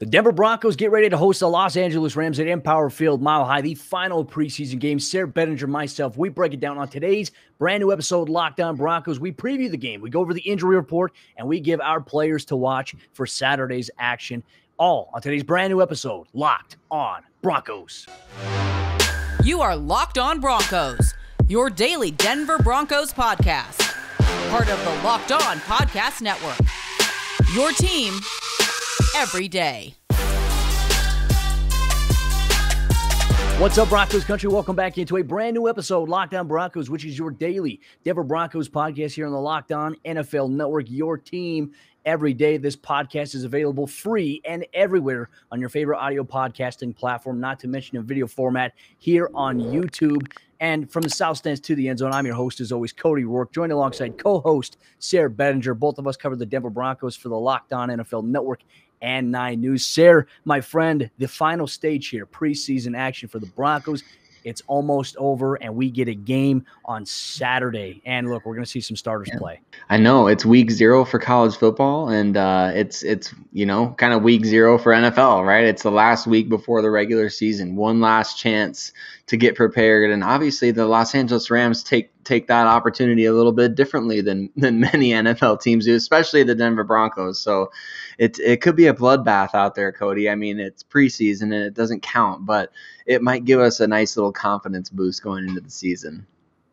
The Denver Broncos get ready to host the Los Angeles Rams at Empower Field, Mile High, the final preseason game. Sayre Bedinger, myself, we break it down on today's brand new episode, Locked on Broncos. We preview the game, we go over the injury report, and we give our players to watch for Saturday's action. All on today's brand new episode, Locked on Broncos. You are Locked on Broncos, your daily Denver Broncos podcast. Part of the Locked on Podcast Network, your team every day. What's up, Broncos country? Welcome back into a brand new episode, Locked on Broncos, which is your daily Denver Broncos podcast here on the Locked on NFL Network, your team every day. This podcast is available free and everywhere on your favorite audio podcasting platform, not to mention in video format here on YouTube. And from the South Stands to the End Zone, I'm your host, as always, Cody Roark, joined alongside co-host Sayre Bedinger. Both of us cover the Denver Broncos for the Locked on NFL Network and 9NEWS. Sayre, my friend, the final stage here, preseason action for the Broncos. It's almost over, and we get a game on Saturday. And look, we're going to see some starters play. I know it's week 0 for college football, and it's you know, kind of week 0 for NFL, right? It's the last week before the regular season, one last chance to get prepared, and obviously the Los Angeles Rams take that opportunity a little bit differently than many NFL teams do, especially the Denver Broncos. So it could be a bloodbath out there, Cody. I mean, it's preseason and it doesn't count, but it might give us a nice little confidence boost going into the season.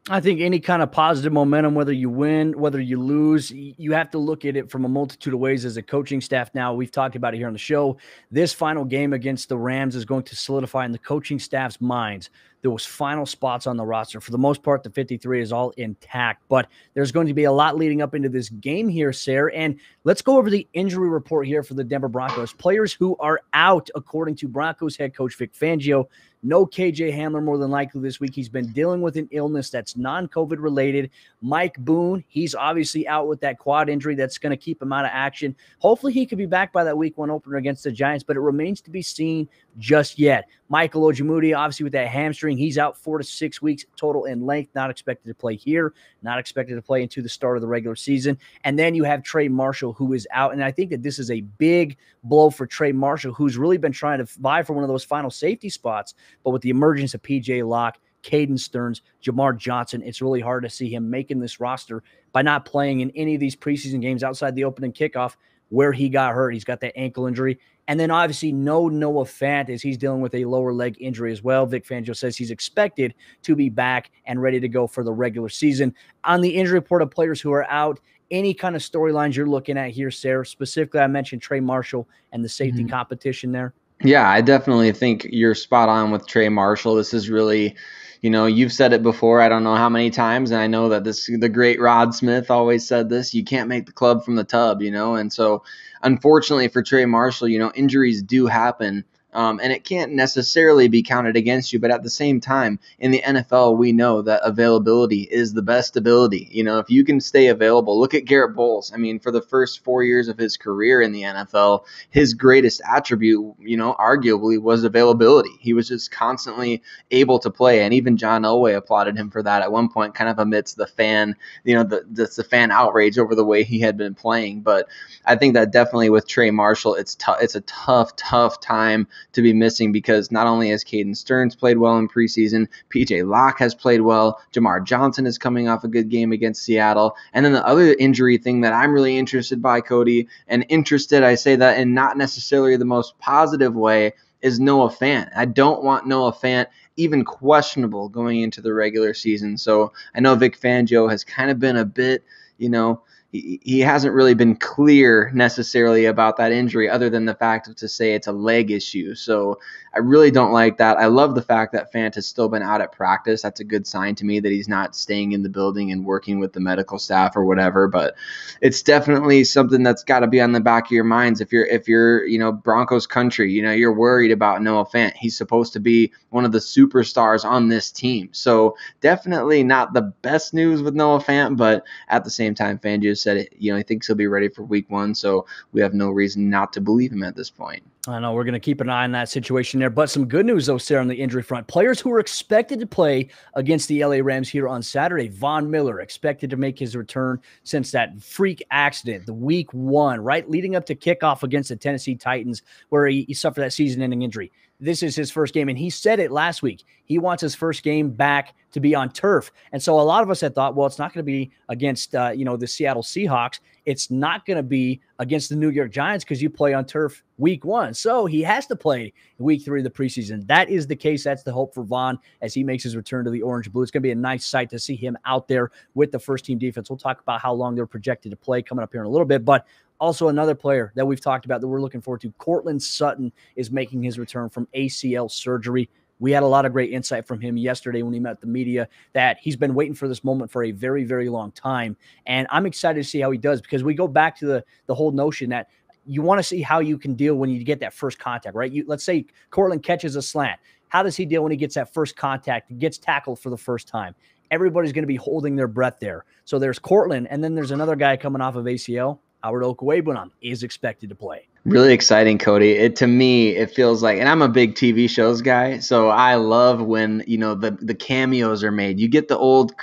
I think any kind of positive momentum, whether you win, whether you lose, you have to look at it from a multitude of ways as a coaching staff. Now, we've talked about it here on the show. This final game against the Rams is going to solidify in the coaching staff's minds those final spots on the roster. For the most part, the 53 is all intact, but there's going to be a lot leading up into this game here, Sayre. And let's go over the injury report here for the Denver Broncos. Players who are out, according to Broncos head coach Vic Fangio. No KJ Hamler, more than likely, this week. He's been dealing with an illness that's non-COVID related. Mike Boone, he's obviously out with that quad injury that's going to keep him out of action. Hopefully he could be back by that week 1 opener against the Giants, but it remains to be seen just yet. Michael Ojemudia, obviously with that hamstring, he's out 4 to 6 weeks total in length, not expected to play here, not expected to play into the start of the regular season. And then you have Trey Marshall, who is out, and I think that this is a big blow for Trey Marshall, who's really been trying to vie for one of those final safety spots. But with the emergence of PJ Locke, Caden Sterns, Jamar Johnson, it's really hard to see him making this roster by not playing in any of these preseason games outside the opening kickoff where he got hurt. He's got that ankle injury. And then obviously no Noah Fant, as he's dealing with a lower leg injury as well. Vic Fangio says he's expected to be back and ready to go for the regular season. On the injury report of players who are out, any kind of storylines you're looking at here, Sayre? Specifically, I mentioned Trey Marshall and the safety competition there. Yeah, I definitely think you're spot on with Trey Marshall. This is really, you know, you've said it before, I don't know how many times, and I know that the great Rod Smith always said this, you can't make the club from the tub, you know, and so unfortunately for Trey Marshall, you know, injuries do happen. And it can't necessarily be counted against you. But at the same time, in the NFL, we know that availability is the best ability. You know, if you can stay available, look at Garrett Bowles. I mean, for the first 4 years of his career in the NFL, his greatest attribute, you know, arguably was availability. He was just constantly able to play. And even John Elway applauded him for that at one point, kind of amidst the fan, you know, the fan outrage over the way he had been playing. But I think that definitely with Trey Marshall, it's a tough time to be missing, because not only has Caden Sterns played well in preseason, PJ Locke has played well, Jamar Johnson is coming off a good game against Seattle. And then the other injury thing that I'm really interested by, Cody, and interested, I say that in not necessarily the most positive way, is Noah Fant. I don't want Noah Fant even questionable going into the regular season. So I know Vic Fangio has kind of been a bit, you know, he hasn't really been clear necessarily about that injury, other than the fact to say it's a leg issue. So I really don't like that. I love the fact that Fant has still been out at practice. That's a good sign to me that he's not staying in the building and working with the medical staff or whatever. But it's definitely something that's got to be on the back of your minds if you're you know, Broncos country. You know, you're worried about Noah Fant. He's supposed to be one of the superstars on this team. So definitely not the best news with Noah Fant, but at the same time, Fangio said, you know, he thinks he'll be ready for week 1, so we have no reason not to believe him at this point. I know we're going to keep an eye on that situation there, but some good news, though, Sarah, on the injury front. Players who are expected to play against the LA Rams here on Saturday. Von Miller expected to make his return since that freak accident, the week one, right, leading up to kickoff against the Tennessee Titans, where he suffered that season-ending injury. This is his first game, and he said it last week. He wants his first game back to be on turf. And so a lot of us had thought, well, it's not going to be against, the Seattle Seahawks. It's not going to be against the New York Giants because you play on turf week one. So he has to play week three of the preseason. That is the case. That's the hope for Von as he makes his return to the Orange and Blue. It's going to be a nice sight to see him out there with the first-team defense. We'll talk about how long they're projected to play coming up here in a little bit, but also, another player that we've talked about that we're looking forward to, Courtland Sutton, is making his return from ACL surgery. We had a lot of great insight from him yesterday when he met the media that he's been waiting for this moment for a very, very long time. And I'm excited to see how he does because we go back to the whole notion that you want to see how you can deal when you get that first contact, right? Let's say Courtland catches a slant. How does he deal when he gets that first contact and gets tackled for the first time? Everybody's going to be holding their breath there. So there's Courtland, and then there's another guy coming off of ACL. Howard Okwuegbunam is expected to play. Really exciting, Cody. To me, it feels like, and I'm a big TV shows guy, so I love when the cameos are made. You get the old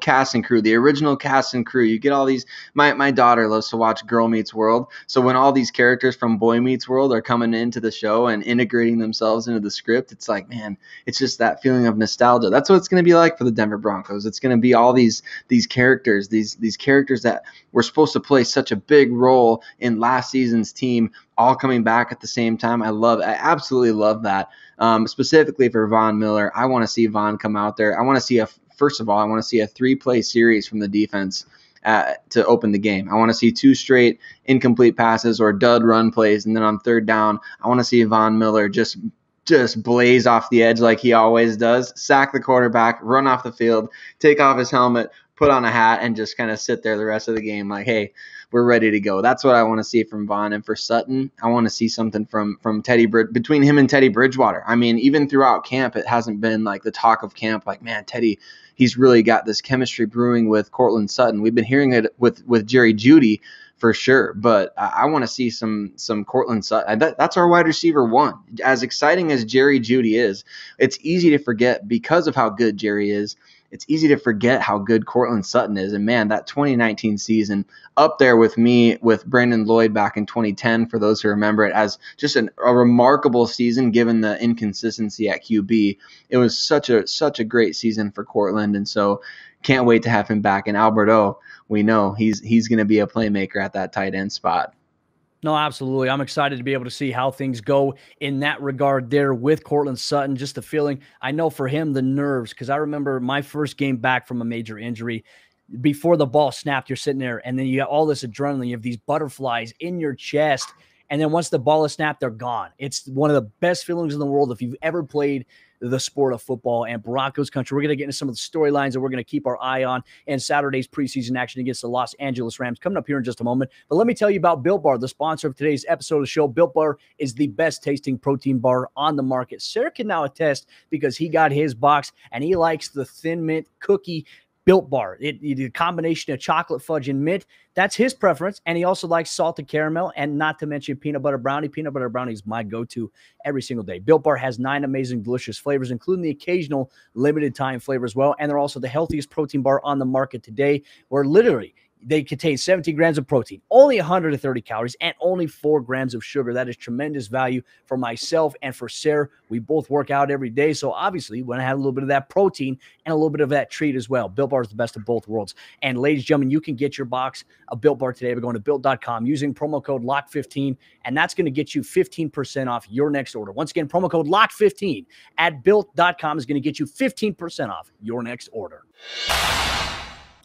cast and crew, the original cast and crew. You get all these. My daughter loves to watch Girl Meets World, so when all these characters from Boy Meets World are coming into the show and integrating themselves into the script, it's like, man, it's just that feeling of nostalgia. That's what it's going to be like for the Denver Broncos. It's going to be all these characters that were supposed to play such a big role in last season's team, all coming back at the same time. I absolutely love that. Specifically for Von Miller, I want to see Von come out there. I want to see I want to see a 3-play series from the defense to open the game. I want to see 2 straight incomplete passes or dud run plays, and then on 3rd down, I want to see Von Miller just blaze off the edge like he always does, sack the quarterback, run off the field, take off his helmet, put on a hat, and just kind of sit there the rest of the game like, hey, we're ready to go. That's what I want to see from Von. And for Sutton, I want to see something from Teddy between him and Teddy Bridgewater. I mean, even throughout camp, it hasn't been like the talk of camp, like, man, Teddy, he's really got this chemistry brewing with Courtland Sutton. We've been hearing it with Jerry Jeudy for sure, but I want to see some Courtland Sutton. That's our wide receiver one. As exciting as Jerry Jeudy is, it's easy to forget because of how good Jerry is. It's easy to forget how good Courtland Sutton is. And, man, that 2019 season up there with me, with Brandon Lloyd back in 2010, for those who remember it, as just a remarkable season given the inconsistency at QB. It was such a great season for Courtland, and so can't wait to have him back. And Albert O, we know he's going to be a playmaker at that tight end spot. No, absolutely. I'm excited to be able to see how things go in that regard there with Courtland Sutton. Just the feeling, I know for him, the nerves, because I remember my first game back from a major injury. Before the ball snapped, you're sitting there, and then you got all this adrenaline. You have these butterflies in your chest, and then once the ball is snapped, they're gone. It's one of the best feelings in the world if you've ever played the sport of football. And Broncos country, we're going to get into some of the storylines that we're going to keep our eye on in Saturday's preseason action against the Los Angeles Rams coming up here in just a moment. But let me tell you about Built Bar, the sponsor of today's episode of the show. Built Bar is the best tasting protein bar on the market. Sarah can now attest because he got his box and he likes the Thin Mint Cookie Built Bar. The combination of chocolate fudge and mint, that's his preference, and he also likes salted caramel, and not to mention peanut butter brownie. Peanut butter brownie is my go-to every single day. Built Bar has 9 amazing, delicious flavors, including the occasional limited-time flavor as well, and they're also the healthiest protein bar on the market today, where literally they contain 17 grams of protein, only 130 calories, and only 4 grams of sugar. That is tremendous value for myself and for Sarah. We both work out every day, so obviously when I have a little bit of that protein and a little bit of that treat as well. Built Bar is the best of both worlds. And ladies and gentlemen, you can get your box of Built Bar today by going to Built.com using promo code LOCK15, and that's going to get you 15% off your next order. Once again, promo code LOCK15 at Built.com is going to get you 15% off your next order.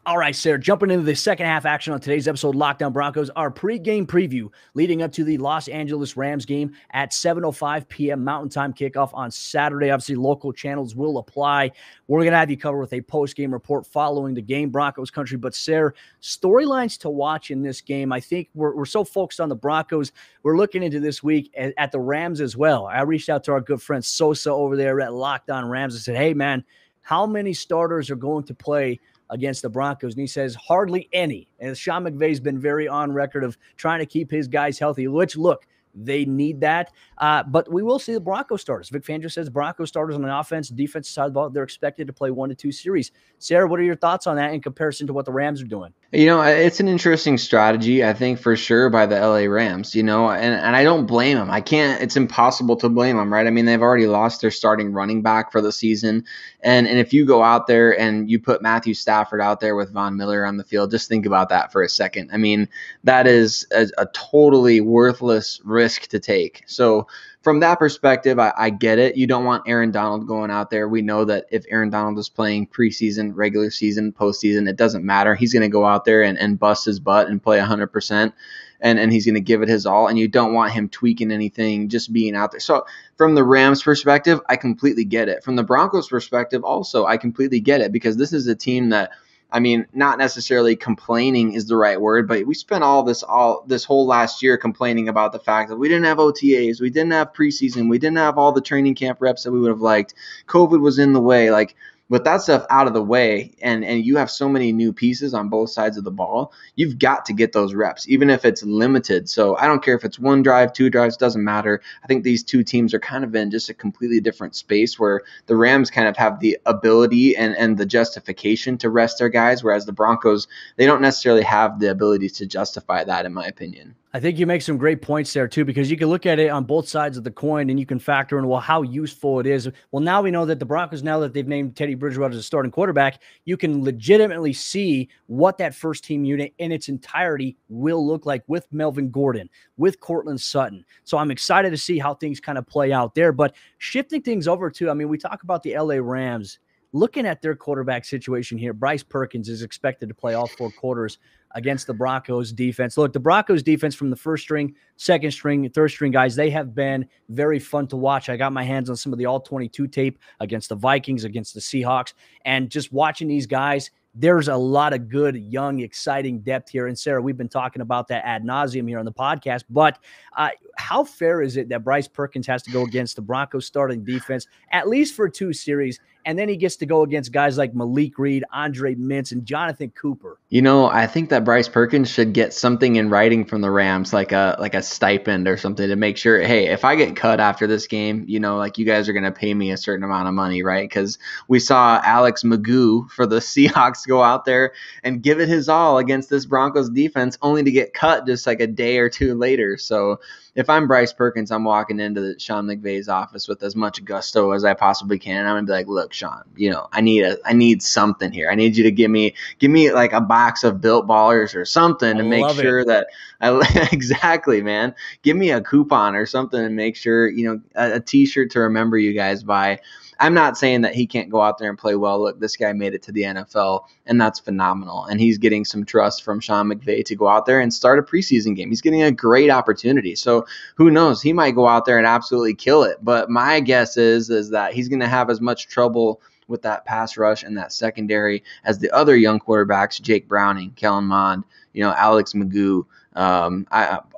All right, Sarah, jumping into the second half action on today's episode of Lockdown Broncos, our pregame preview leading up to the Los Angeles Rams game at 7:05 p.m. Mountain Time kickoff on Saturday. Obviously, local channels will apply. We're going to have you covered with a post-game report following the game, Broncos country. But, Sarah, storylines to watch in this game. I think we're so focused on the Broncos. We're looking into this week at the Rams as well. I reached out to our good friend Sosa over there at Lockdown Rams and said, hey, man, how many starters are going to play against the Broncos? And he says, hardly any. And Sean McVay's been very on record of trying to keep his guys healthy, which, look, They need that. But we will see the Broncos starters. Vic Fangio says Broncos starters on the offense, defense side of the ball, they're expected to play 1 to 2 series. Sayre, what are your thoughts on that in comparison to what the Rams are doing? You know, it's an interesting strategy, I think, for sure, by the LA Rams, you know, and I don't blame them. I can't, it's impossible to blame them, right? I mean, they've already lost their starting running back for the season. And if you go out there and you put Matthew Stafford out there with Von Miller on the field, just think about that for a second. I mean, that is a totally worthless risk to take. So from that perspective, I get it. You don't want Aaron Donald going out there. We know that if Aaron Donald is playing preseason, regular season, postseason, it doesn't matter. He's going to go out there and bust his butt and play 100%, and he's going to give it his all, and you don't want him tweaking anything, just being out there. So from the Rams' perspective, I completely get it. From the Broncos' perspective also, I completely get it, because this is a team that, I mean, not necessarily complaining is the right word, but we spent all this whole last year complaining about the fact that we didn't have OTAs, we didn't have preseason, we didn't have all the training camp reps that we would have liked. COVID was in the way, like, with that stuff out of the way, and you have so many new pieces on both sides of the ball, you've got to get those reps, even if it's limited. So I don't care if it's 1 drive, 2 drives, doesn't matter. I think these two teams are kind of in just a completely different space where the Rams kind of have the ability and the justification to rest their guys, whereas the Broncos, they don't necessarily have the ability to justify that, in my opinion. I think you make some great points there, too, because you can look at it on both sides of the coin and you can factor in, well, how useful it is. Well, now we know that the Broncos, now that they've named Teddy Bridgewater as a starting quarterback, you can legitimately see what that first team unit in its entirety will look like with Melvin Gordon, with Courtland Sutton. So I'm excited to see how things kind of play out there. But shifting things over to, I mean, we talk about the LA Rams. Looking at their quarterback situation here, Bryce Perkins is expected to play all 4 quarters against the Broncos defense. Look, the Broncos defense from the first string, second string, third string guys, they have been very fun to watch. I got my hands on some of the all-22 tape against the Vikings, against the Seahawks, and just watching these guys, there's a lot of good, young, exciting depth here. And Sayre, we've been talking about that ad nauseum here on the podcast, but how fair is it that Bryce Perkins has to go against the Broncos starting defense, at least for 2 series, and then he gets to go against guys like Malik Reed, Andre Mintze, and Jonathan Cooper? You know, I think that Bryce Perkins should get something in writing from the Rams, like a stipend or something, to make sure, hey, if I get cut after this game, you know, like, you guys are going to pay me a certain amount of money, right? Because we saw Alex McGough for the Seahawks go out there and give it his all against this Broncos defense, only to get cut just like a day or two later. So if I'm Bryce Perkins, I'm walking into the Sean McVay's office with as much gusto as I possibly can. And I'm gonna be like, look, Sean, you know, I need something here. I need you to give me like a box of Built Ballers or something to make sure that I exactly, man, give me a coupon or something to make sure, you know, a t-shirt to remember you guys by. I'm not saying that he can't go out there and play well. Look, this guy made it to the NFL, and that's phenomenal. And he's getting some trust from Sean McVay to go out there and start a preseason game. He's getting a great opportunity. So who knows? He might go out there and absolutely kill it. But my guess is that he's going to have as much trouble with that pass rush and that secondary as the other young quarterbacks, Jake Browning, Kellen Mond, you know, Alex McGough.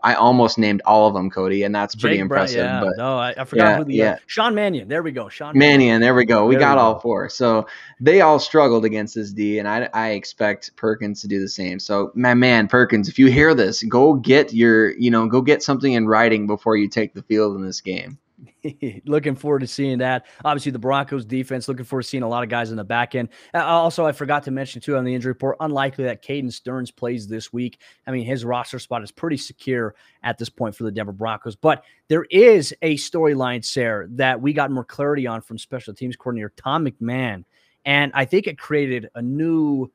I almost named all of them, Cody, and that's pretty impressive. Yeah, but no, I forgot who the Sean Mannion. There we go. Sean Mannion. There we go. We got all 4. So they all struggled against this D, and I expect Perkins to do the same. So my man, Perkins, if you hear this, go get something in writing before you take the field in this game. Looking forward to seeing that. Obviously, the Broncos defense, looking forward to seeing a lot of guys in the back end. Also, I forgot to mention, too, on the injury report, unlikely that Caden Sterns plays this week. I mean, his roster spot is pretty secure at this point for the Denver Broncos. But there is a storyline, Sayre, that we got more clarity on from special teams coordinator Tom McMahon. And I think it created a new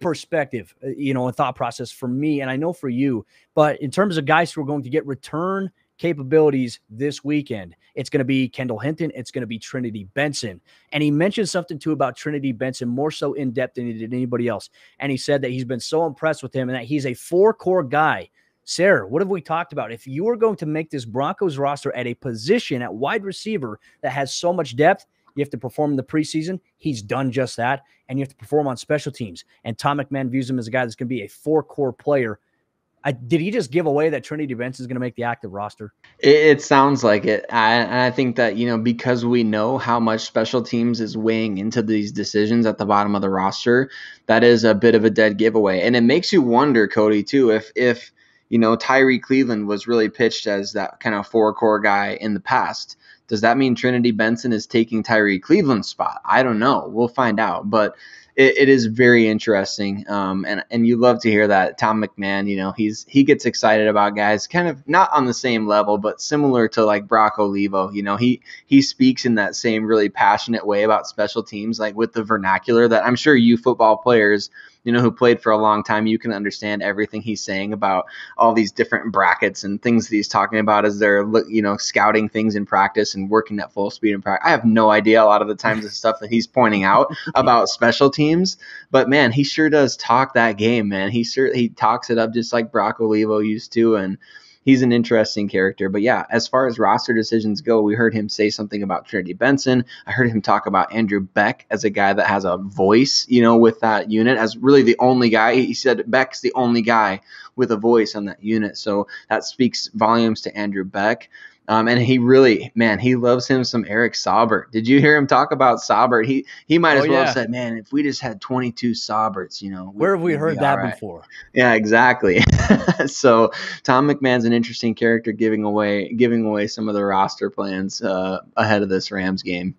perspective, you know, a thought process for me, and I know for you. But in terms of guys who are going to get return capabilities this weekend, it's going to be Kendall Hinton, it's going to be Trinity Benson. And he mentioned something too about Trinity Benson, more so in depth than he did anybody else. And he said that he's been so impressed with him and that he's a 4-core guy. Sayre, what have we talked about? If you are going to make this Broncos roster at a position at wide receiver that has so much depth, you have to perform in the preseason. He's done just that. And you have to perform on special teams. And Tom McMahon views him as a guy that's going to be a 4-core player. Did he just give away that Trinity Benson is going to make the active roster? It sounds like it. I think that, you know, because we know how much special teams is weighing into these decisions at the bottom of the roster, that is a bit of a dead giveaway. And it makes you wonder, Cody, too, if you know, Tyree Cleveland was really pitched as that kind of four-core guy in the past. Does that mean Trinity Benson is taking Tyree Cleveland's spot? I don't know. We'll find out. But it is very interesting, and you love to hear that. Tom McMahon, you know, he gets excited about guys kind of not on the same level, but similar to like Brock Olivo. You know, he speaks in that same really passionate way about special teams, like with the vernacular that I'm sure you football players, you know, who played for a long time, you can understand everything he's saying about all these different brackets and things that he's talking about as they're, you know, scouting things in practice and working at full speed in practice. I have no idea a lot of the times the stuff that he's pointing out about special teams, but man, he sure does talk that game, man. He talks it up just like Brock Olivo used to, and he's an interesting character. But yeah, as far as roster decisions go, we heard him say something about Trinity Benson. I heard him talk about Andrew Beck as a guy that has a voice, you know, with that unit, as really the only guy. He said Beck's the only guy with a voice on that unit. So that speaks volumes to Andrew Beck. And he really, man, he loves him some Eric Saubert. Did you hear him talk about Saubert? He might as well have said, man, if we just had 22 Sauberts, you know. Where have we heard that before? Yeah, exactly. So Tom McMahon's an interesting character, giving away some of the roster plans ahead of this Rams game.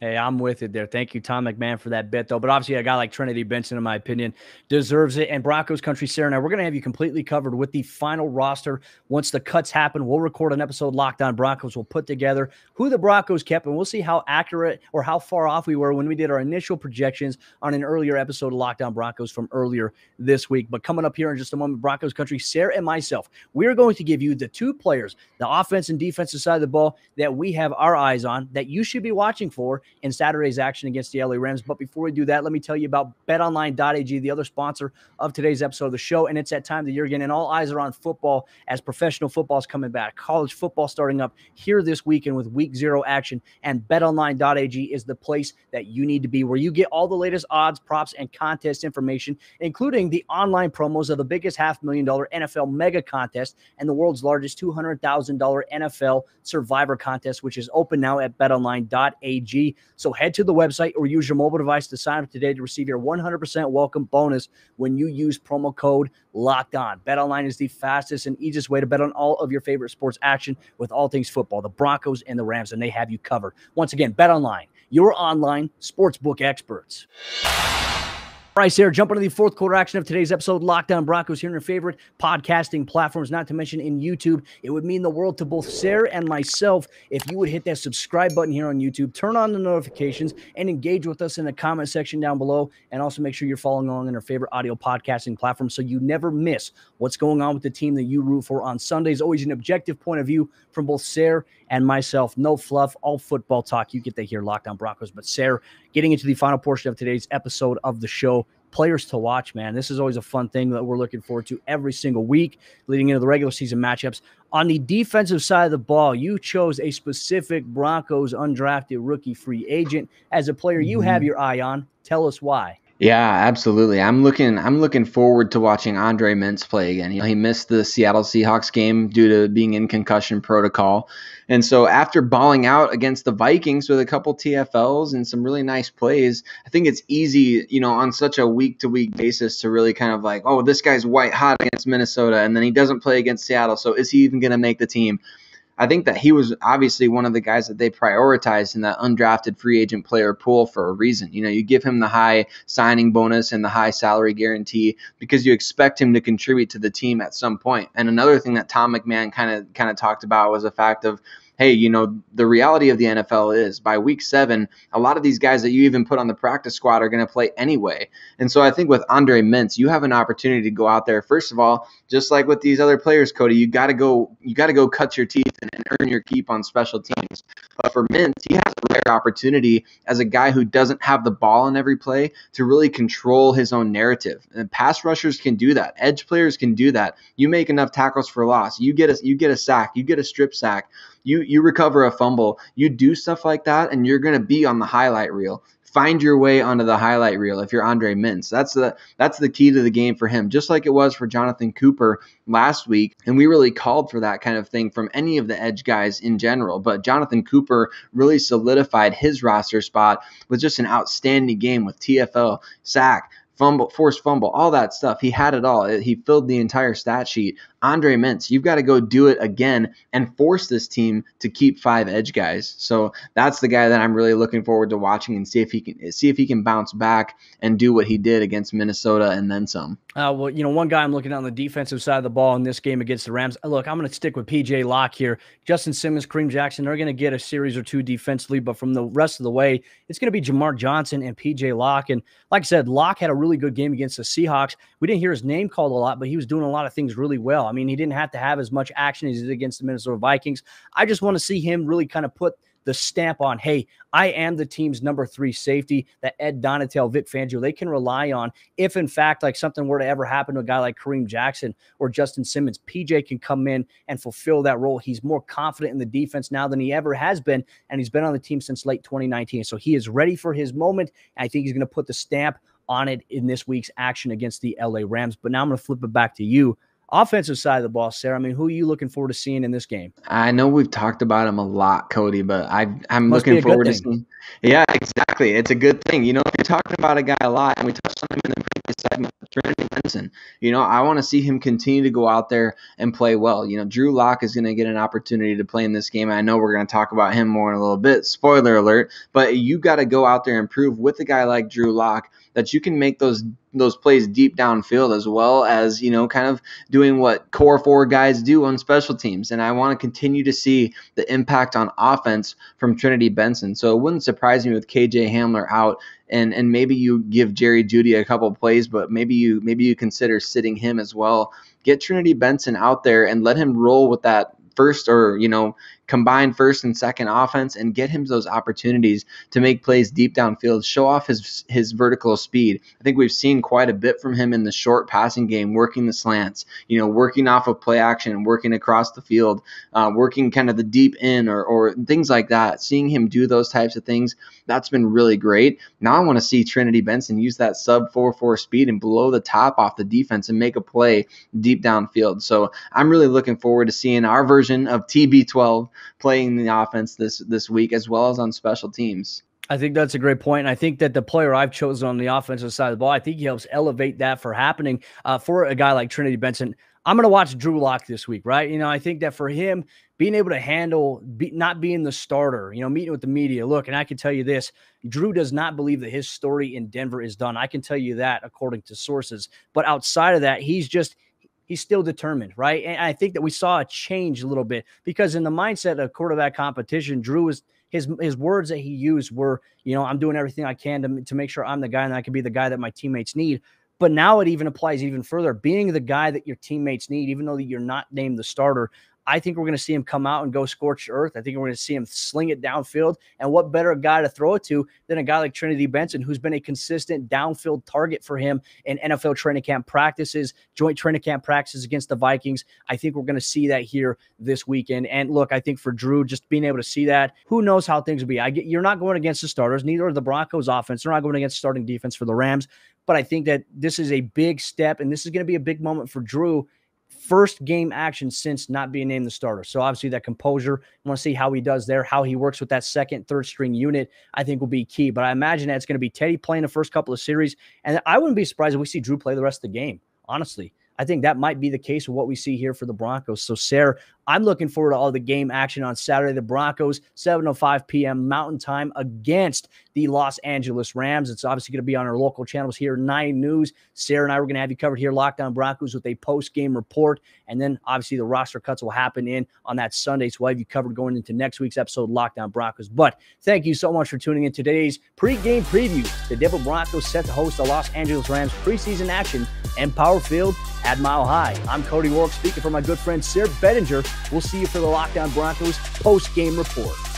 Hey, I'm with it there. Thank you, Tom McMahon, for that bit, though. But obviously, a guy like Trinity Benson, in my opinion, deserves it. And Broncos Country, Sarah and I, we're going to have you completely covered with the final roster. Once the cuts happen, we'll record an episode, Locked On Broncos. We'll put together who the Broncos kept, and we'll see how accurate or how far off we were when we did our initial projections on an earlier episode of Locked On Broncos from earlier this week. But coming up here in just a moment, Broncos Country, Sarah and myself, we're going to give you the two players, the offense and defensive side of the ball, that we have our eyes on, that you should be watching for in Saturday's action against the LA Rams. But before we do that, let me tell you about BetOnline.ag, the other sponsor of today's episode of the show. And it's that time of the year again, and all eyes are on football as professional football is coming back. College football starting up here this weekend with Week 0 action, and BetOnline.ag is the place that you need to be, where you get all the latest odds, props, and contest information, including the online promos of the biggest $500,000 NFL mega contest and the world's largest $200,000 NFL survivor contest, which is open now at BetOnline.ag. So head to the website or use your mobile device to sign up today to receive your 100% welcome bonus when you use promo code Locked On. BetOnline is the fastest and easiest way to bet on all of your favorite sports action with all things football, the Broncos and the Rams, and they have you covered. Once again, BetOnline, your online sportsbook experts. All right, Sarah, jump into the fourth quarter action of today's episode, Locked On Broncos, here on your favorite podcasting platforms, not to mention in YouTube. It would mean the world to both Sarah and myself if you would hit that subscribe button here on YouTube, turn on the notifications, and engage with us in the comment section down below. And also make sure you're following along on our favorite audio podcasting platform so you never miss what's going on with the team that you root for on Sundays. Always an objective point of view from both Sarah and myself. No fluff, all football talk. You get that here, Locked On Broncos. But Sarah, getting into the final portion of today's episode of the show, players to watch, man. This is always a fun thing that we're looking forward to every single week leading into the regular season matchups. On the defensive side of the ball, you chose a specific Broncos undrafted rookie free agent as a player you have your eye on. Tell us why. Yeah, absolutely. I'm looking forward to watching Andre Mintze play again. You know, he missed the Seattle Seahawks game due to being in concussion protocol. And so after balling out against the Vikings with a couple TFLs and some really nice plays, I think it's easy, you know, on such a week-to-week basis to really kind of like, oh, this guy's white hot against Minnesota, and then he doesn't play against Seattle, so is he even going to make the team? I think that he was obviously one of the guys that they prioritized in that undrafted free agent player pool for a reason. You know, you give him the high signing bonus and the high salary guarantee because you expect him to contribute to the team at some point. And another thing that Tom McMahon kind of talked about was the fact of, hey, you know, the reality of the NFL is by Week 7, a lot of these guys that you even put on the practice squad are going to play anyway. And so I think with Andre Mintze, you have an opportunity to go out there. First of all, just like with these other players, Cody, you got to go cut your teeth and earn your keep on special teams. But for Mintze, he has a rare opportunity as a guy who doesn't have the ball in every play to really control his own narrative. And pass rushers can do that. Edge players can do that. You make enough tackles for loss. You get a sack. You get a strip sack. You recover a fumble. You do stuff like that, and you're going to be on the highlight reel. Find your way onto the highlight reel if you're Andre Mintze. That's the key to the game for him, just like it was for Jonathan Cooper last week. And we really called for that kind of thing from any of the edge guys in general. But Jonathan Cooper really solidified his roster spot with just an outstanding game with TFL, sack, fumble, forced fumble, all that stuff. He had it all. He filled the entire stat sheet. Andre Mintze, you've got to go do it again and force this team to keep five edge guys. So that's the guy that I'm really looking forward to watching and see if he can bounce back and do what he did against Minnesota and then some. Well, you know, one guy I'm looking at on the defensive side of the ball in this game against the Rams. Look, I'm going to stick with PJ Locke here. Justin Simmons, Kareem Jackson, they're going to get a series or two defensively, but from the rest of the way, it's going to be Jamar Johnson and PJ Locke. And like I said, Locke had a really good game against the Seahawks. We didn't hear his name called a lot, but he was doing a lot of things really well. I mean, he didn't have to have as much action as he did against the Minnesota Vikings. I just want to see him really kind of put the stamp on, hey, I am the team's number three safety that Ed Donatel, Vic Fangio, they can rely on. If, in fact, like something were to ever happen to a guy like Kareem Jackson or Justin Simmons, PJ can come in and fulfill that role. He's more confident in the defense now than he ever has been, and he's been on the team since late 2019. So he is ready for his moment, and I think he's going to put the stamp on it in this week's action against the LA Rams. But now I'm going to flip it back to you. Offensive side of the ball, Sarah, I mean, who are you looking forward to seeing in this game? I know we've talked about him a lot, Cody, but I'm looking forward to seeing. Yeah, exactly. It's a good thing. You know, you're talking about a guy a lot, and we touched on him in the previous segment, Trinity Benson. You know, I want to see him continue to go out there and play well. You know, Drew Lock is going to get an opportunity to play in this game. I know we're going to talk about him more in a little bit. Spoiler alert. But you got to go out there and prove with a guy like Drew Lock that you can make those plays deep downfield, as well as, you know, kind of doing what core four guys do on special teams. And I want to continue to see the impact on offense from Trinity Benson. So it wouldn't surprise me with KJ Hamler out, and maybe you give Jerry Jeudy a couple plays, but maybe you consider sitting him as well. Get Trinity Benson out there and let him roll with that first, or, you know, combined first and second offense, and get him those opportunities to make plays deep downfield, show off his vertical speed. I think we've seen quite a bit from him in the short passing game, working the slants, you know, working off of play action, working across the field, working kind of the deep in or things like that. Seeing him do those types of things, that's been really great. Now I want to see Trinity Benson use that sub 4.4 speed and blow the top off the defense and make a play deep downfield. So I'm really looking forward to seeing our version of TB12 playing the offense this week, as well as on special teams. I think that's a great point. And I think that the player I've chosen on the offensive side of the ball, I think he helps elevate that for happening for a guy like Trinity Benson. I'm going to watch Drew Lock this week, right? You know, I think that for him, being able to handle not being the starter, you know, meeting with the media. Look, and I can tell you this, Drew does not believe that his story in Denver is done. I can tell you that according to sources. But outside of that, he's still determined, right? And I think that we saw a change a little bit, because in the mindset of quarterback competition, Drew was his words that he used were, you know, I'm doing everything I can to make sure I'm the guy and I can be the guy that my teammates need. But now it even applies even further. Being the guy that your teammates need, even though you're not named the starter, I think we're going to see him come out and go scorched earth. I think we're going to see him sling it downfield. And what better guy to throw it to than a guy like Trinity Benson, who's been a consistent downfield target for him in NFL training camp practices, joint training camp practices against the Vikings. I think we're going to see that here this weekend. And look, I think for Drew, just being able to see that, who knows how things will be. You're not going against the starters, neither are the Broncos offense. They're not going against starting defense for the Rams. But I think that this is a big step, and this is going to be a big moment for Drew. First game action since not being named the starter. So obviously that composure, I want to see how he does there, how he works with that second, third string unit, I think will be key. But I imagine that it's going to be Teddy playing the first couple of series. And I wouldn't be surprised if we see Drew play the rest of the game, honestly. I think that might be the case of what we see here for the Broncos. So, Sarah, I'm looking forward to all the game action on Saturday. The Broncos, 7:05 p.m. Mountain Time against the Los Angeles Rams. It's obviously going to be on our local channels here, 9 News. Sarah and I, we're going to have you covered here, Locked On Broncos, with a post-game report. And then, obviously, the roster cuts will happen in on that Sunday. So we'll have you covered going into next week's episode, Locked On Broncos. But thank you so much for tuning in today's pregame preview. The Denver Broncos set to host the Los Angeles Rams preseason action and Power Field at Mile High. I'm Cody Roark, speaking for my good friend Sayre Bedinger. We'll see you for the Locked On Broncos post-game report.